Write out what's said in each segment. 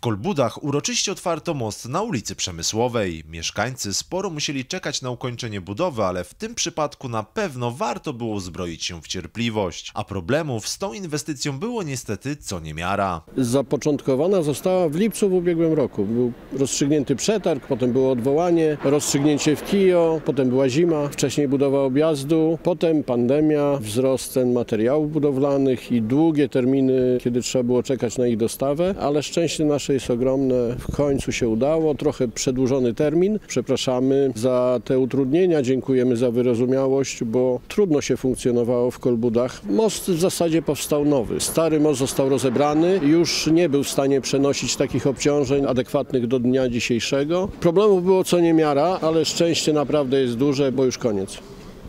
Kolbudach uroczyście otwarto most na ulicy Przemysłowej. Mieszkańcy sporo musieli czekać na ukończenie budowy, ale w tym przypadku na pewno warto było uzbroić się w cierpliwość. A problemów z tą inwestycją było niestety co niemiara. Zapoczątkowana została w lipcu w ubiegłym roku. Był rozstrzygnięty przetarg, potem było odwołanie, rozstrzygnięcie w KIO, potem była zima, wcześniej budowa objazdu, potem pandemia, wzrost cen materiałów budowlanych i długie terminy, kiedy trzeba było czekać na ich dostawę, ale szczęście nasze jest ogromne. W końcu się udało. Trochę przedłużony termin. Przepraszamy za te utrudnienia. Dziękujemy za wyrozumiałość, bo trudno się funkcjonowało w Kolbudach. Most w zasadzie powstał nowy. Stary most został rozebrany. Już nie był w stanie przenosić takich obciążeń adekwatnych do dnia dzisiejszego. Problemów było co niemiara, ale szczęście naprawdę jest duże, bo już koniec.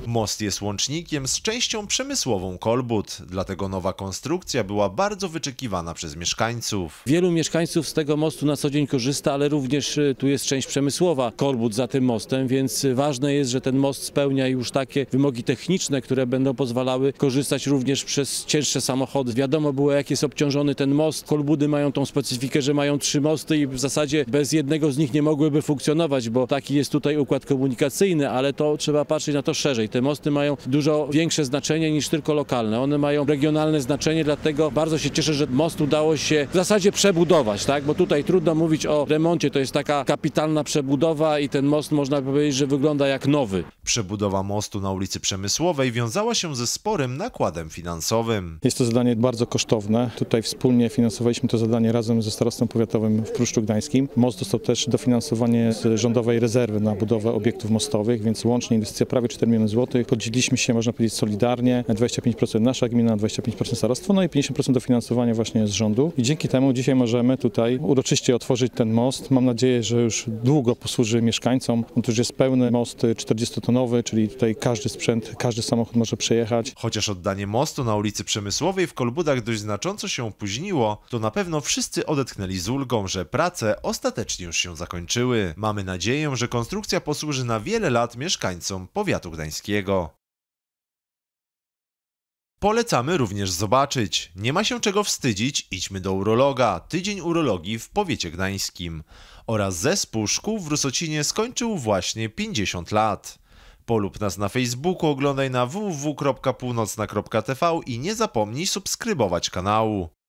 Most jest łącznikiem z częścią przemysłową Kolbud, dlatego nowa konstrukcja była bardzo wyczekiwana przez mieszkańców. Wielu mieszkańców z tego mostu na co dzień korzysta, ale również tu jest część przemysłowa Kolbud za tym mostem, więc ważne jest, że ten most spełnia już takie wymogi techniczne, które będą pozwalały korzystać również przez cięższe samochody. Wiadomo było, jak jest obciążony ten most. Kolbudy mają tą specyfikę, że mają 3 mosty i w zasadzie bez jednego z nich nie mogłyby funkcjonować, bo taki jest tutaj układ komunikacyjny, ale to trzeba patrzeć na to szerzej. Te mosty mają dużo większe znaczenie niż tylko lokalne. One mają regionalne znaczenie, dlatego bardzo się cieszę, że most udało się w zasadzie przebudować, tak? Bo tutaj trudno mówić o remoncie, to jest taka kapitalna przebudowa i ten most można powiedzieć, że wygląda jak nowy. Przebudowa mostu na ulicy Przemysłowej wiązała się ze sporym nakładem finansowym. Jest to zadanie bardzo kosztowne. Tutaj wspólnie finansowaliśmy to zadanie razem ze starostą powiatowym w Pruszczu Gdańskim. Most dostał też dofinansowanie z rządowej rezerwy na budowę obiektów mostowych, więc łącznie inwestycja prawie 4 miliony złotych. Podzieliliśmy się, można powiedzieć, solidarnie. 25% nasza gmina, 25% starostwo, no i 50% dofinansowania właśnie z rządu. I dzięki temu dzisiaj możemy tutaj uroczyście otworzyć ten most. Mam nadzieję, że już długo posłuży mieszkańcom. On już jest pełny most 40-tonowy, czyli tutaj każdy sprzęt, każdy samochód może przejechać. Chociaż oddanie mostu na ulicy Przemysłowej w Kolbudach dość znacząco się opóźniło, to na pewno wszyscy odetchnęli z ulgą, że prace ostatecznie już się zakończyły. Mamy nadzieję, że konstrukcja posłuży na wiele lat mieszkańcom powiatu gdańskiego. Polecamy również zobaczyć. Nie ma się czego wstydzić, idźmy do urologa. Tydzień urologii w powiecie gdańskim. Oraz zespół szkół w Rusocinie skończył właśnie 50 lat. Polub nas na Facebooku, oglądaj na www.polnocna.tv i nie zapomnij subskrybować kanału.